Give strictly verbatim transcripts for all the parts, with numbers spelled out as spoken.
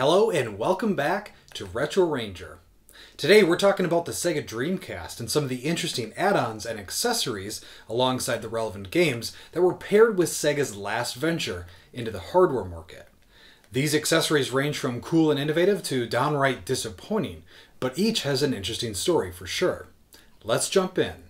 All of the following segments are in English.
Hello and welcome back to Retro Ranger. Today we're talking about the Sega Dreamcast and some of the interesting add-ons and accessories alongside the relevant games that were paired with Sega's last venture into the hardware market. These accessories range from cool and innovative to downright disappointing, but each has an interesting story for sure. Let's jump in.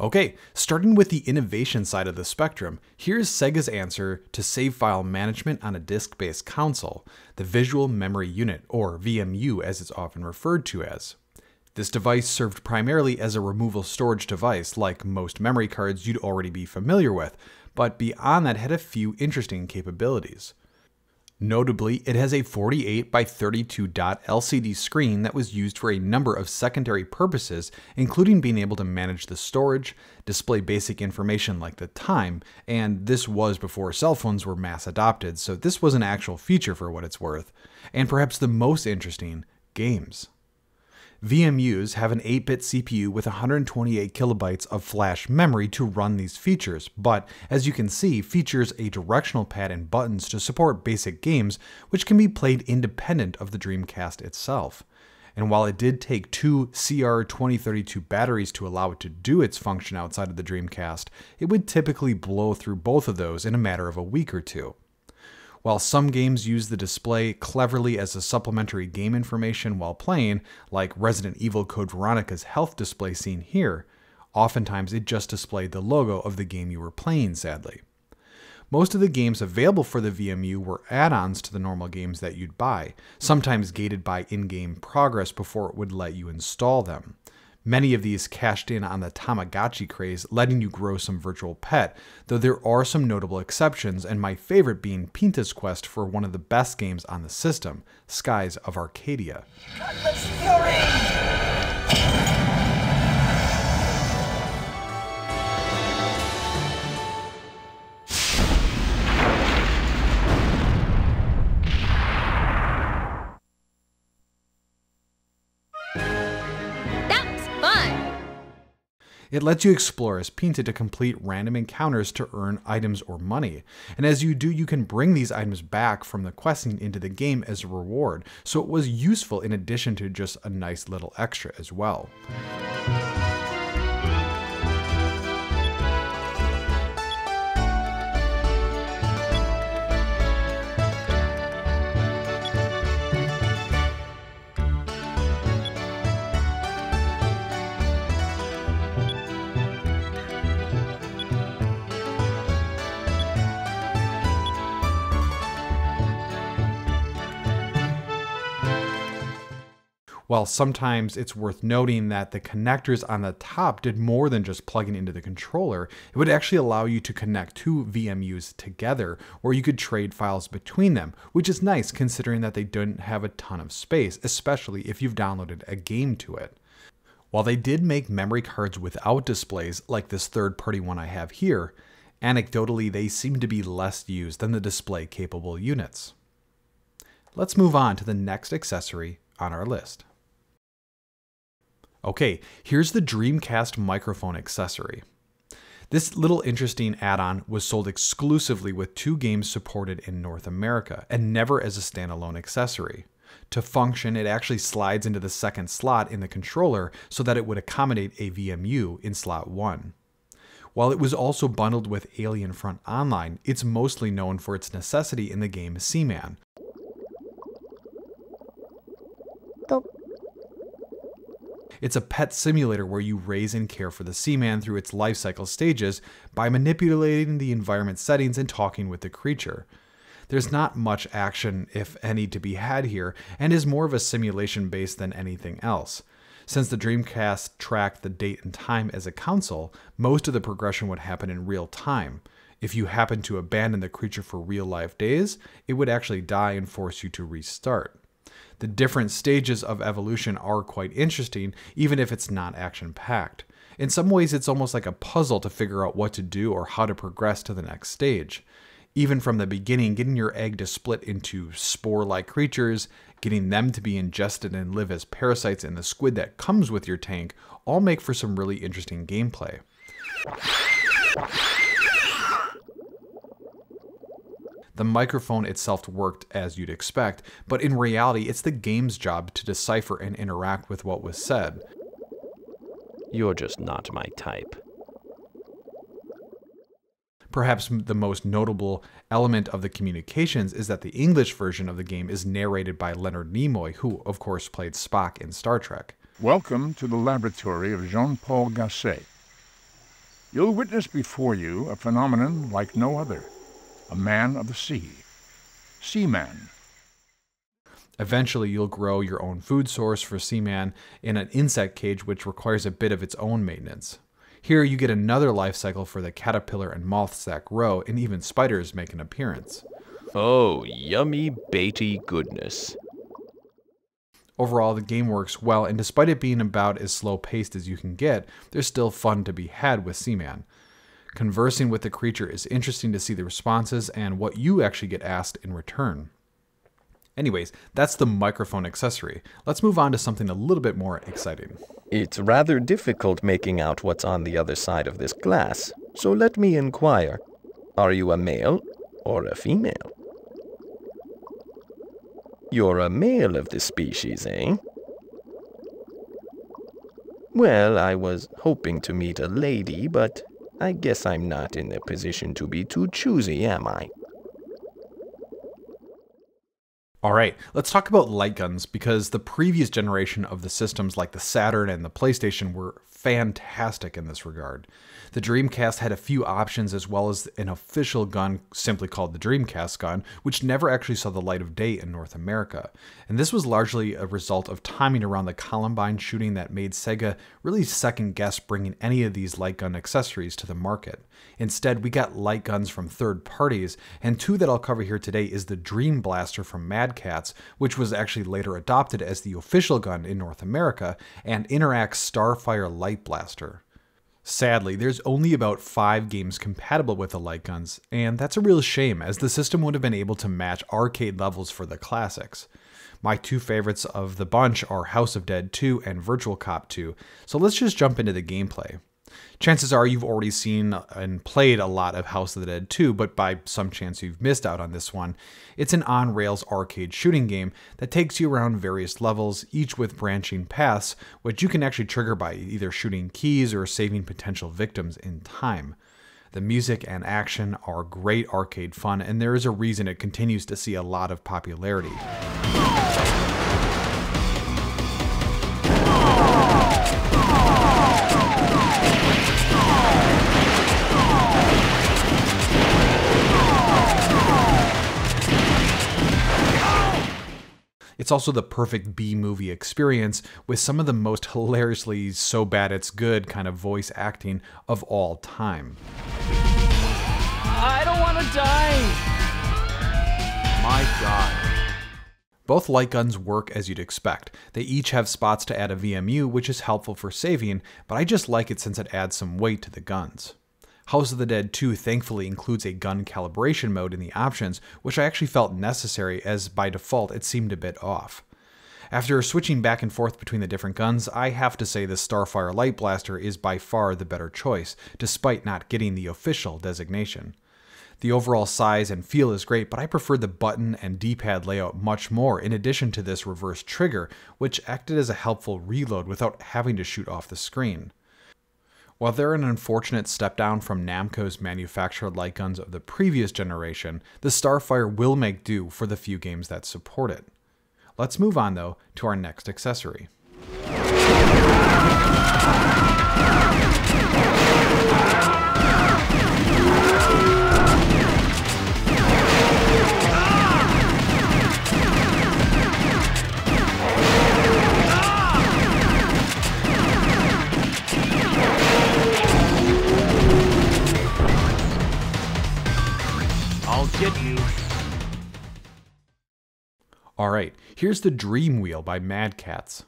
Okay, starting with the innovation side of the spectrum, here's Sega's answer to save file management on a disk-based console, the Visual Memory Unit, or V M U as it's often referred to as. This device served primarily as a removable storage device like most memory cards you'd already be familiar with, but beyond that had a few interesting capabilities. Notably, it has a forty-eight by thirty-two dot L C D screen that was used for a number of secondary purposes, including being able to manage the storage, display basic information like the time, and this was before cell phones were mass adopted, so this was an actual feature for what it's worth, and perhaps the most interesting, games. V M Us have an eight bit C P U with one hundred twenty-eight kilobytes of flash memory to run these features, but as you can see, features a directional pad and buttons to support basic games which can be played independent of the Dreamcast itself. And while it did take two C R twenty thirty-two batteries to allow it to do its function outside of the Dreamcast, it would typically blow through both of those in a matter of a week or two. While some games use the display cleverly as a supplementary game information while playing, like Resident Evil Code Veronica's health display seen here, oftentimes it just displayed the logo of the game you were playing, sadly. Most of the games available for the V M U were add-ons to the normal games that you'd buy, sometimes gated by in-game progress before it would let you install them. Many of these cashed in on the Tamagotchi craze, letting you grow some virtual pet, though there are some notable exceptions, and my favorite being Pinta's Quest for one of the best games on the system, Skies of Arcadia. Godless fury! It lets you explore as Pinta to complete random encounters to earn items or money, and as you do you can bring these items back from the questing into the game as a reward, so it was useful in addition to just a nice little extra as well. While sometimes it's worth noting that the connectors on the top did more than just plugging into the controller, it would actually allow you to connect two V M Us together, or you could trade files between them, which is nice considering that they didn't have a ton of space, especially if you've downloaded a game to it. While they did make memory cards without displays, like this third-party one I have here, anecdotally they seem to be less used than the display-capable units. Let's move on to the next accessory on our list. Okay, here's the Dreamcast microphone accessory. This little interesting add-on was sold exclusively with two games supported in North America, and never as a standalone accessory. To function, it actually slides into the second slot in the controller so that it would accommodate a V M U in slot one. While it was also bundled with Alien Front Online, it's mostly known for its necessity in the game Seaman. Go. It's a pet simulator where you raise and care for the Seaman through its life cycle stages by manipulating the environment settings and talking with the creature. There's not much action, if any, to be had here, and is more of a simulation base than anything else. Since the Dreamcast tracked the date and time as a console, most of the progression would happen in real time. If you happened to abandon the creature for real life days, it would actually die and force you to restart. The different stages of evolution are quite interesting, even if it's not action-packed. In some ways, it's almost like a puzzle to figure out what to do or how to progress to the next stage. Even from the beginning, getting your egg to split into spore-like creatures, getting them to be ingested and live as parasites in the squid that comes with your tank, all make for some really interesting gameplay. The microphone itself worked as you'd expect, but in reality, it's the game's job to decipher and interact with what was said. You're just not my type. Perhaps the most notable element of the communications is that the English version of the game is narrated by Leonard Nimoy, who, of course, played Spock in Star Trek. Welcome to the laboratory of Jean-Paul Gasset. You'll witness before you a phenomenon like no other. A man of the sea. Seaman. Eventually, you'll grow your own food source for Seaman in an insect cage, which requires a bit of its own maintenance. Here, you get another life cycle for the caterpillar and moths that grow, and even spiders make an appearance. Oh, yummy, baity goodness. Overall, the game works well, and despite it being about as slow-paced as you can get, there's still fun to be had with Seaman. Conversing with the creature is interesting to see the responses and what you actually get asked in return. Anyways, that's the microphone accessory. Let's move on to something a little bit more exciting. It's rather difficult making out what's on the other side of this glass, so let me inquire. Are you a male or a female? You're a male of this species, eh? Well, I was hoping to meet a lady, but I guess I'm not in the position to be too choosy, am I? Alright, let's talk about light guns, because the previous generation of the systems like the Saturn and the PlayStation were fantastic in this regard. The Dreamcast had a few options as well as an official gun simply called the Dreamcast gun, which never actually saw the light of day in North America. And this was largely a result of timing around the Columbine shooting that made Sega really second guess bringing any of these light gun accessories to the market. Instead, we got light guns from third parties, and two that I'll cover here today is the Dream Blaster from MadCatz, which was actually later adopted as the official gun in North America, and Interact Starfire Light Blaster. Sadly, there's only about five games compatible with the light guns, and that's a real shame, as the system would have been able to match arcade levels for the classics. My two favorites of the bunch are House of Dead two and Virtua Cop two, so let's just jump into the gameplay. Chances are you've already seen and played a lot of House of the Dead two, but by some chance you've missed out on this one. It's an on-rails arcade shooting game that takes you around various levels, each with branching paths, which you can actually trigger by either shooting keys or saving potential victims in time. The music and action are great arcade fun, and there is a reason it continues to see a lot of popularity. It's also the perfect B-movie experience, with some of the most hilariously so bad it's good kind of voice acting of all time. I don't want to die! My God. Both light guns work as you'd expect. They each have spots to add a V M U, which is helpful for saving, but I just like it since it adds some weight to the guns. House of the Dead two thankfully includes a gun calibration mode in the options, which I actually felt necessary as by default it seemed a bit off. After switching back and forth between the different guns, I have to say the Starfire Light Blaster is by far the better choice, despite not getting the official designation. The overall size and feel is great, but I preferred the button and D-pad layout much more, in addition to this reverse trigger, which acted as a helpful reload without having to shoot off the screen. While they're an unfortunate step down from Namco's manufactured light guns of the previous generation, the Starfire will make do for the few games that support it. Let's move on, though, to our next accessory. Alright, Here's the Dream Wheel by MadCatz.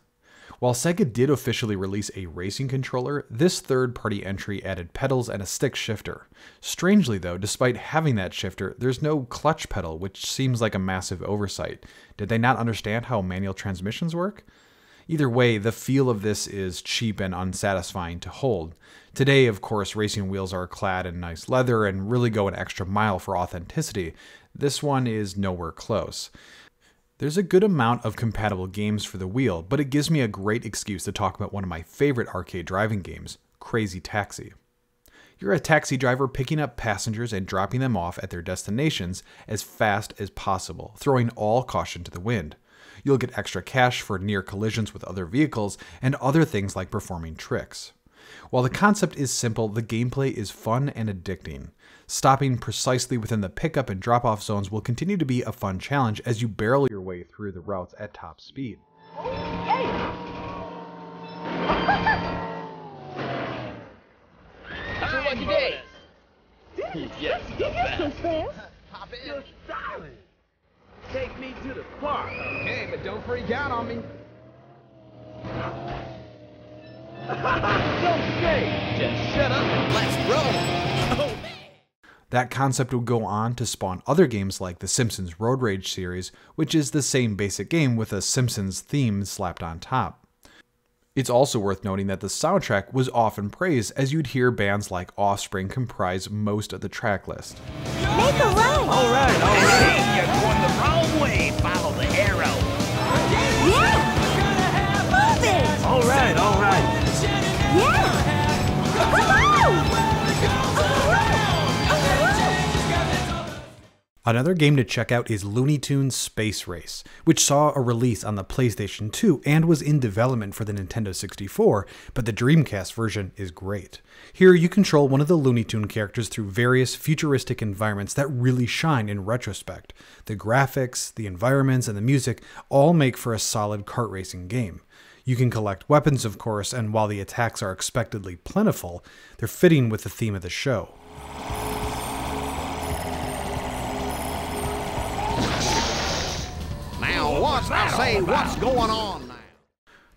While Sega did officially release a racing controller, this third-party entry added pedals and a stick shifter. Strangely though, despite having that shifter, there's no clutch pedal, which seems like a massive oversight. Did they not understand how manual transmissions work? Either way, the feel of this is cheap and unsatisfying to hold. Today, of course, racing wheels are clad in nice leather and really go an extra mile for authenticity. This one is nowhere close. There's a good amount of compatible games for the wheel, but it gives me a great excuse to talk about one of my favorite arcade driving games, Crazy Taxi. You're a taxi driver picking up passengers and dropping them off at their destinations as fast as possible, throwing all caution to the wind. You'll get extra cash for near collisions with other vehicles and other things like performing tricks. While the concept is simple, the gameplay is fun and addicting. Stopping precisely within the pickup and drop-off zones will continue to be a fun challenge as you barrel your way through the routes at top speed. Take me to the park. Okay, but don't freak out on me. Don't say. Just shut up and let's roll. That concept will go on to spawn other games like the Simpsons Road Rage series, which is the same basic game with a Simpsons theme slapped on top. It's also worth noting that the soundtrack was often praised, as you'd hear bands like Offspring comprise most of the track list. Make a right! All right, all right. Hey, you're going the wrong way. Follow the arrow. Yeah. Move it. All right, all right. Yeah. Another game to check out is Looney Tunes Space Race, which saw a release on the PlayStation two and was in development for the Nintendo sixty-four, but the Dreamcast version is great. Here you control one of the Looney Tune characters through various futuristic environments that really shine in retrospect. The graphics, the environments, and the music all make for a solid kart racing game. You can collect weapons, of course, and while the attacks are expectedly plentiful, they're fitting with the theme of the show. Now what's I say what's going on now?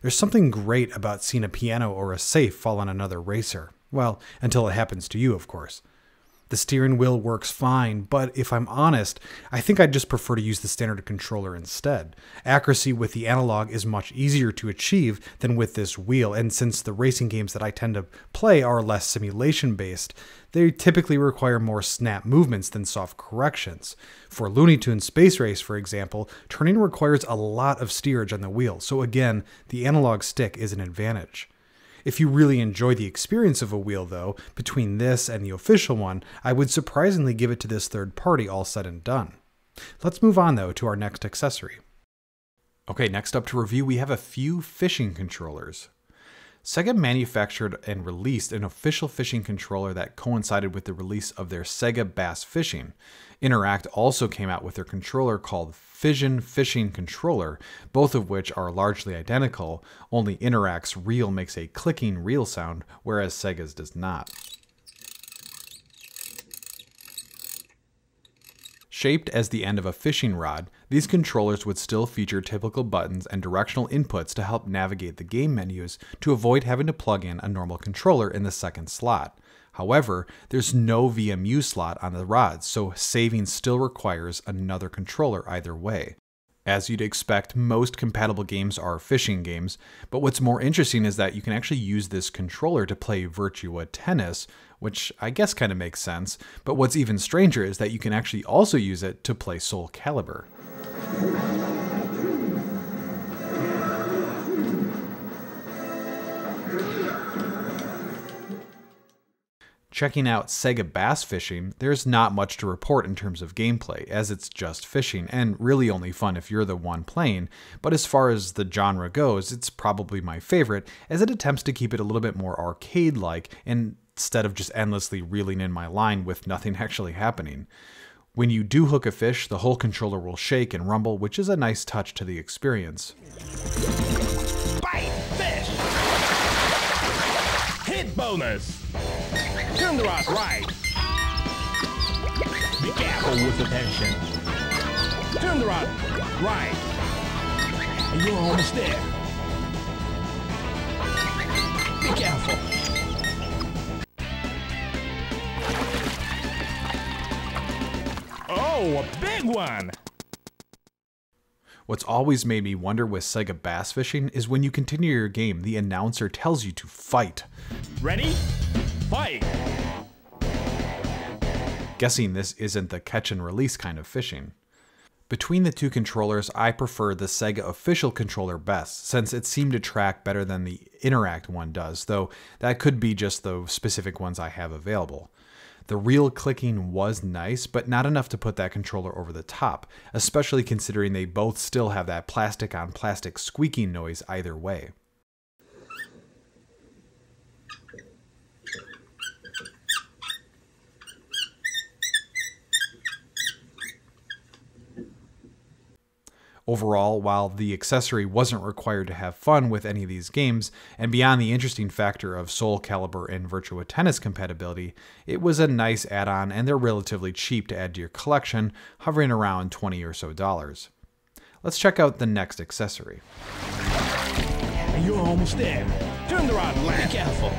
There's something great about seeing a piano or a safe fall on another racer. Well, until it happens to you, of course. The steering wheel works fine, but if I'm honest, I think I'd just prefer to use the standard controller instead. Accuracy with the analog is much easier to achieve than with this wheel, and since the racing games that I tend to play are less simulation-based, they typically require more snap movements than soft corrections. For Looney Tunes Space Race, for example, turning requires a lot of steerage on the wheel, so again, the analog stick is an advantage. If you really enjoy the experience of a wheel though, between this and the official one, I would surprisingly give it to this third party all said and done. Let's move on though to our next accessory. Okay, next up to review we have a few fishing controllers. Sega manufactured and released an official fishing controller that coincided with the release of their Sega Bass Fishing. Interact also came out with their controller called Fission Fishing Controller, both of which are largely identical, only Interact's reel makes a clicking reel sound, whereas Sega's does not. Shaped as the end of a fishing rod, these controllers would still feature typical buttons and directional inputs to help navigate the game menus to avoid having to plug in a normal controller in the second slot. However, there's no V M U slot on the rods, so saving still requires another controller either way. As you'd expect, most compatible games are fishing games, but what's more interesting is that you can actually use this controller to play Virtua Tennis, which I guess kind of makes sense, but what's even stranger is that you can actually also use it to play Soul Calibur. Checking out Sega Bass Fishing, there's not much to report in terms of gameplay, as it's just fishing, and really only fun if you're the one playing, but as far as the genre goes, it's probably my favorite, as it attempts to keep it a little bit more arcade-like, instead of just endlessly reeling in my line with nothing actually happening. When you do hook a fish, the whole controller will shake and rumble, which is a nice touch to the experience. Bite fish! Hit bonus! Turn the rock right. Be careful with the tension. Turn the rock right. and you're almost there. Be careful. Oh, a big one! What's always made me wonder with Sega Bass Fishing is when you continue your game, the announcer tells you to fight. Ready? Fight! Guessing this isn't the catch and release kind of fishing. Between the two controllers, I prefer the Sega official controller best, since it seemed to track better than the Interact one does, though that could be just the specific ones I have available. The real clicking was nice, but not enough to put that controller over the top, especially considering they both still have that plastic on plastic squeaking noise either way. Overall, while the accessory wasn't required to have fun with any of these games, and beyond the interesting factor of Soul Calibur and Virtua Tennis compatibility, it was a nice add-on and they're relatively cheap to add to your collection, hovering around twenty or so dollars. Let's check out the next accessory. And you're almost there. Turn the rod left. Be careful.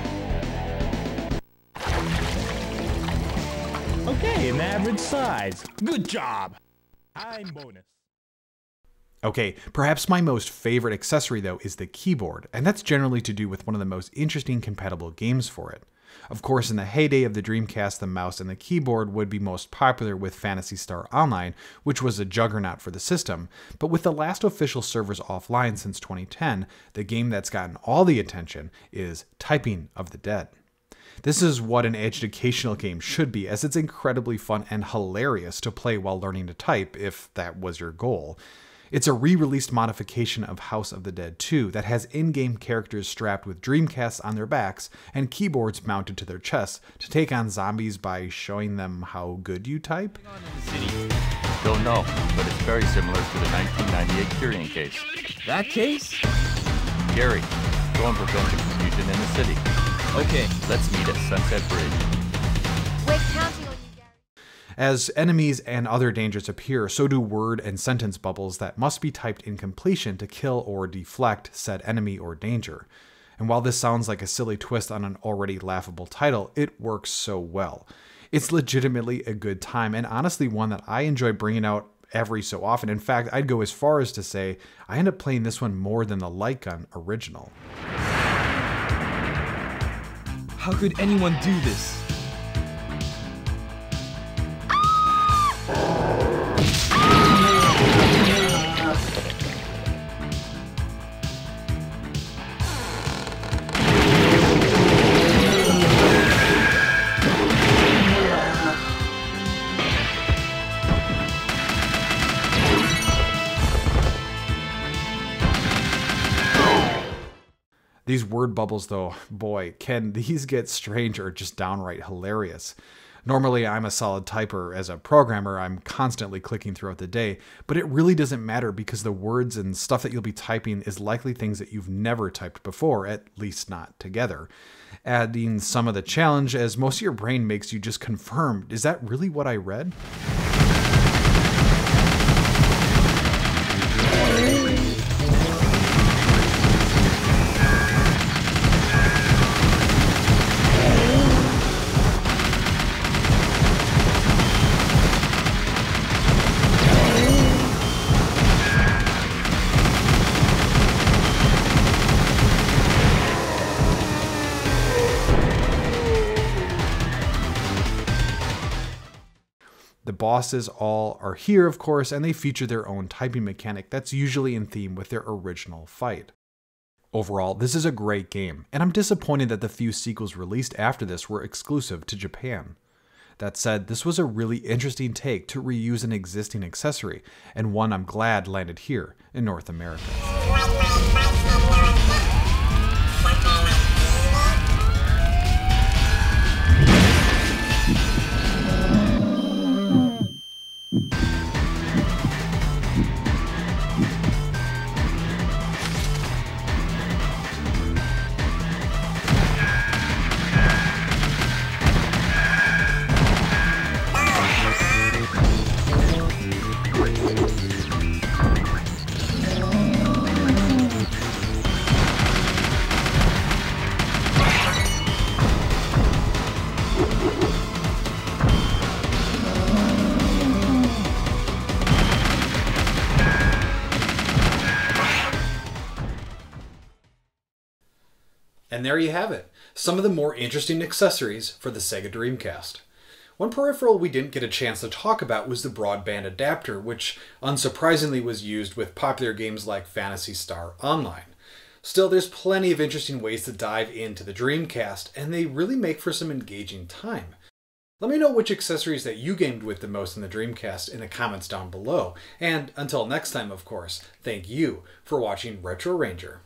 Okay, an average size. Good job. Time bonus. Okay, perhaps my most favorite accessory though is the keyboard, and that's generally to do with one of the most interesting compatible games for it. Of course, in the heyday of the Dreamcast, the mouse and the keyboard would be most popular with Phantasy Star Online, which was a juggernaut for the system, but with the last official servers offline since twenty ten, the game that's gotten all the attention is Typing of the Dead. This is what an educational game should be, as it's incredibly fun and hilarious to play while learning to type, if that was your goal. It's a re-released modification of House of the Dead two that has in-game characters strapped with Dreamcasts on their backs and keyboards mounted to their chests to take on zombies by showing them how good you type. Don't know, but it's very similar to the nineteen ninety-eight Tyrian case. That case? Gary, going for building confusion in the city. Okay, let's meet at Sunset Bridge. Wait, counting on you. As enemies and other dangers appear, so do word and sentence bubbles that must be typed in completion to kill or deflect said enemy or danger. And while this sounds like a silly twist on an already laughable title, it works so well. It's legitimately a good time, and honestly one that I enjoy bringing out every so often. In fact, I'd go as far as to say I end up playing this one more than the Light Gun original. How could anyone do this? These word bubbles though, boy, can these get strange or just downright hilarious. Normally I'm a solid typer as a programmer, I'm constantly clicking throughout the day, but it really doesn't matter because the words and stuff that you'll be typing is likely things that you've never typed before, at least not together. Adding some of the challenge as most of your brain makes you just confirm, is that really what I read? Bosses all are here, of course, and they feature their own typing mechanic that's usually in theme with their original fight. Overall, this is a great game, and I'm disappointed that the few sequels released after this were exclusive to Japan. That said, this was a really interesting take to reuse an existing accessory, and one I'm glad landed here in North America. And there you have it, some of the more interesting accessories for the Sega Dreamcast. One peripheral we didn't get a chance to talk about was the broadband adapter, which unsurprisingly was used with popular games like Phantasy Star Online. Still, there's plenty of interesting ways to dive into the Dreamcast, and they really make for some engaging time. Let me know which accessories that you gamed with the most in the Dreamcast in the comments down below, and until next time, of course, thank you for watching Retro Ranger.